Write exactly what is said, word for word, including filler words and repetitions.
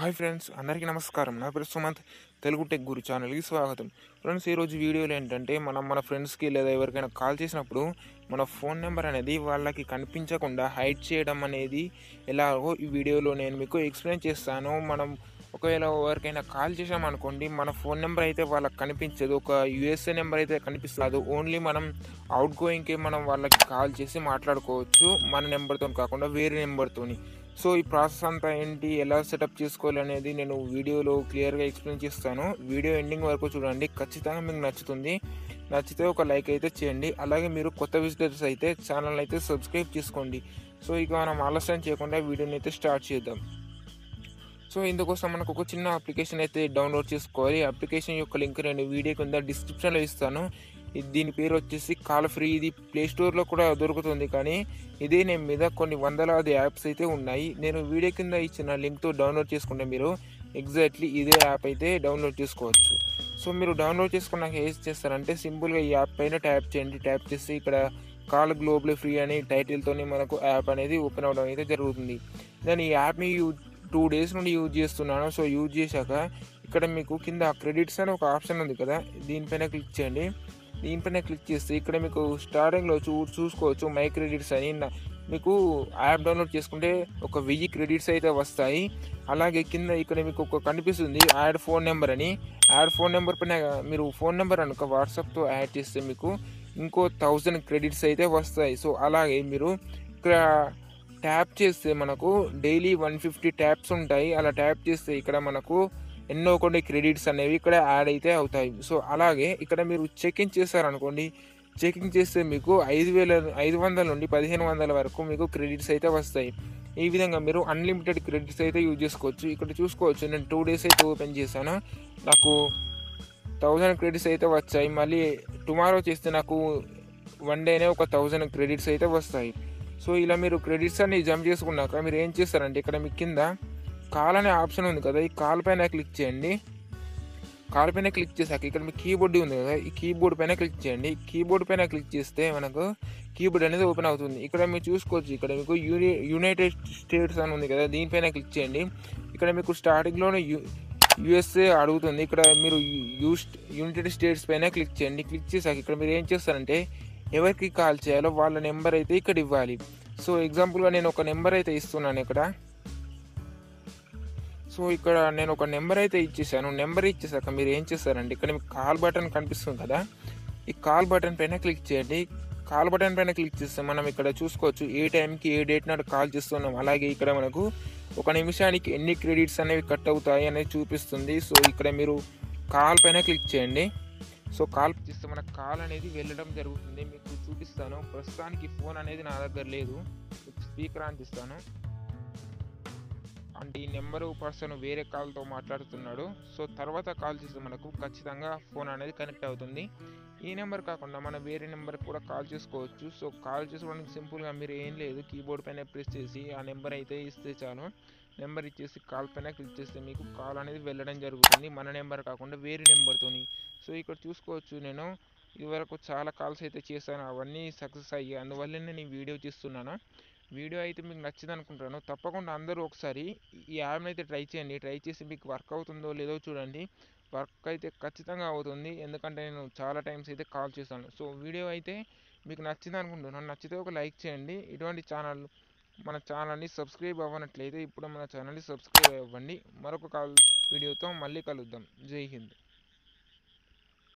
Hi friends, andariki namaskaram. Na peru Sumant Telugu Tech Guru channel ki swagatham. Friends, ee roju video lo entante manam mana friends ki ledha evarkaina call chesinappudu mana phone number anedi vallaki kanipinchakunda hide cheyadam anedi elago ee video lo nenu meeku explain chestanu. Manam okayela evarkaina call chesam anukondi mana phone number aithe vallaki kanipinchadu, oka U S A number aithe kanipistadu. Only manam outgoing ki manam vallaki call chesi maatladukochu mana number tho kaakunda vere number toni. So, this process is set up the video clear explain the video ending work chudandi kachithanga meeku nachuthundi nachithe oka like aithe cheyandi alage meeru kotta visitors aithe channel aithe subscribe cheskondi. So iga manam alasam cheyakunda video ni aithe start chedam. So indukosam manaku oka chinna application aithe download cheskovali. Application yokka link nenu video kinda description lo isthanu. దీని పేరు వచ్చేసి call free. ఇది play స్టోర్లో కూడా దొరుకుతుంది, కానీ ఇదే name మీద కొన్ని వందలాది యాప్స్ అయితే ఉన్నాయి. నేను వీడియో కింద ఇచ్చిన లింక్తో డౌన్లోడ్ చేసుకుంటే మీరు ఎగ్జాక్ట్లీ ఇదే యాప్ అయితే డౌన్లోడ్ చేసుకోవచ్చు. సో మీరు డౌన్లోడ్ చేసుకున్నాక ఏం చేస్తారంటే సింపుల్గా ఈ యాప్ పైన ట్యాప్ చేయండి. ట్యాప్ చేసి ఇక్కడ కాల్ గ్లోబల్ ఫ్రీ అని టైటిల్తోనే మనకు యాప్ అనేది ఓపెన్ అవ్వడం అయితే జరుగుతుంది. నేను ఈ యాప్ని యూజ్ టూ డేస్ నుండి యూజ్ చేస్తున్నాను. సో యూజ్ చేశాక ఇక్కడ మీకు కింద క్రెడిట్స్ అని ఒక ఆప్షన్ ఉంది కదా, దీనిపైన క్లిక్ చేయండి. దీనిపైన క్లిక్ చేస్తే ఇక్కడ మీకు స్టార్టింగ్లో చూ చూసుకోవచ్చు మై క్రెడిట్స్ అని. మీకు యాప్ డౌన్లోడ్ చేసుకుంటే ఒక వెయ్యి క్రెడిట్స్ అయితే వస్తాయి. అలాగే కింద ఇక్కడ మీకు ఒక కనిపిస్తుంది యాడ్ ఫోన్ నెంబర్ అని. యాడ్ ఫోన్ నెంబర్ పైన మీరు ఫోన్ నెంబర్ అనుక వాట్సాప్తో యాడ్ చేస్తే మీకు ఇంకో థౌజండ్ క్రెడిట్స్ అయితే వస్తాయి. సో అలాగే మీరు ఇక్కడ ట్యాప్ చేస్తే మనకు డైలీ వన్ ఫిఫ్టీ ట్యాప్స్ ఉంటాయి. అలా ట్యాప్ చేస్తే ఇక్కడ మనకు ఎన్నో కొన్ని క్రెడిట్స్ అనేవి ఇక్కడ యాడ్ అయితే అవుతాయి. సో అలాగే ఇక్కడ మీరు చెకింగ్ చేశారనుకోండి, చెకింగ్ చేస్తే మీకు ఐదు వేల ఐదు వందల నుండి పదిహేను వందల వరకు మీకు క్రెడిట్స్ అయితే వస్తాయి. ఈ విధంగా మీరు అన్లిమిటెడ్ క్రెడిట్స్ అయితే యూజ్ చేసుకోవచ్చు. ఇక్కడ చూసుకోవచ్చు నేను టూ డేస్ అయితే ఓపెన్ చేశాను, నాకు థౌజండ్ క్రెడిట్స్ అయితే వచ్చాయి. మళ్ళీ టుమారో చేస్తే నాకు వన్ డేనే ఒక థౌజండ్ క్రెడిట్స్ అయితే వస్తాయి. సో ఇలా మీరు క్రెడిట్స్ అన్ని జంప్ చేసుకున్నాక మీరు ఏం చేస్తారంటే ఇక్కడ మీ కింద కాల్ అనే ఆప్షన్ ఉంది కదా, ఈ కాల్ పైన క్లిక్ చేయండి. కాల్ పైన క్లిక్ చేశాక ఇక్కడ మీ కీబోర్డ్ ఉంది కదా, ఈ కీబోర్డ్ పైన క్లిక్ చేయండి. కీబోర్డ్ పైన క్లిక్ చేస్తే మనకు కీబోర్డ్ అనేది ఓపెన్ అవుతుంది. ఇక్కడ మీరు చూసుకోవచ్చు ఇక్కడ మీకు యూని యునైటెడ్ స్టేట్స్ అని ఉంది కదా, దీనిపైన క్లిక్ చేయండి. ఇక్కడ మీకు స్టార్టింగ్లోనే యూ యూఎస్ఏ అడుగుతుంది. ఇక్కడ మీరు యూస్ యునైటెడ్ స్టేట్స్ పైన క్లిక్ చేయండి. క్లిక్ చేశాక ఇక్కడ మీరు ఏం చేస్తారంటే ఎవరికి కాల్ చేయాలో వాళ్ళ నెంబర్ అయితే ఇక్కడ ఇవ్వాలి. సో ఎగ్జాంపుల్గా నేను ఒక నెంబర్ అయితే ఇస్తున్నాను ఇక్కడ. సో ఇక్కడ నేను ఒక నెంబర్ అయితే ఇచ్చేసాను. నెంబర్ ఇచ్చేసాక మీరు ఏం చేస్తారంటే ఇక్కడ మీకు కాల్ బటన్ కనిపిస్తుంది కదా, ఈ కాల్ బటన్ పైన క్లిక్ చేయండి. కాల్ బటన్ పైన క్లిక్ చేస్తే మనం ఇక్కడ చూసుకోవచ్చు ఏ టైంకి ఏ డేట్ నాడు కాల్ చేస్తున్నాం. అలాగే ఇక్కడ మనకు ఒక నిమిషానికి ఎన్ని క్రెడిట్స్ అనేవి కట్ అవుతాయి అనేది చూపిస్తుంది. సో ఇక్కడ మీరు కాల్ పైన క్లిక్ చేయండి. సో కాల్ చేస్తే మన కాల్ అనేది వెళ్ళడం జరుగుతుంది. మీకు చూపిస్తాను. ప్రస్తుతానికి ఫోన్ అనేది నా దగ్గర లేదు, స్పీకర్ అని ఇస్తాను. అంటే ఈ నెంబరు పర్సన్ వేరే కాల్తో మాట్లాడుతున్నాడు. సో తర్వాత కాల్ చేస్తే మనకు ఖచ్చితంగా ఫోన్ అనేది కనెక్ట్ అవుతుంది. ఈ నెంబర్ కాకుండా మనం వేరే నెంబర్ కూడా కాల్ చేసుకోవచ్చు. సో కాల్ చేసుకోవడానికి సింపుల్గా మీరు ఏం లేదు, కీబోర్డ్ పైన ప్రెస్ చేసి ఆ నెంబర్ అయితే ఇస్తే చాలు. నెంబర్ ఇచ్చేసి కాల్ పైన క్లిక్ చేస్తే మీకు కాల్ అనేది వెళ్ళడం జరుగుతుంది, మన నెంబర్ కాకుండా వేరే నెంబర్తోని. సో ఇక్కడ చూసుకోవచ్చు నేను ఇదివరకు చాలా కాల్స్ అయితే చేశాను, అవన్నీ సక్సెస్ అయ్యాయి. అందువల్ల నేను ఈ వీడియో చేస్తున్నాను. వీడియో అయితే మీకు నచ్చింది అనుకుంటాను. తప్పకుండా అందరూ ఒకసారి ఈ యాప్ని అయితే ట్రై చేయండి. ట్రై చేసి మీకు వర్క్ అవుతుందో లేదో చూడండి. వర్క్ అయితే ఖచ్చితంగా అవుతుంది, ఎందుకంటే నేను చాలా టైమ్స్ అయితే కాల్ చేశాను. సో వీడియో అయితే మీకు నచ్చింది అనుకుంటున్నాను. నచ్చితే ఒక లైక్ చేయండి. ఇటువంటి ఛానల్ మన ఛానల్ని సబ్స్క్రైబ్ అవ్వనట్లయితే ఇప్పుడు మన ఛానల్ని సబ్స్క్రైబ్ అవ్వండి. మరొక కాల్ వీడియోతో మళ్ళీ కలుద్దాం. జై హింద్.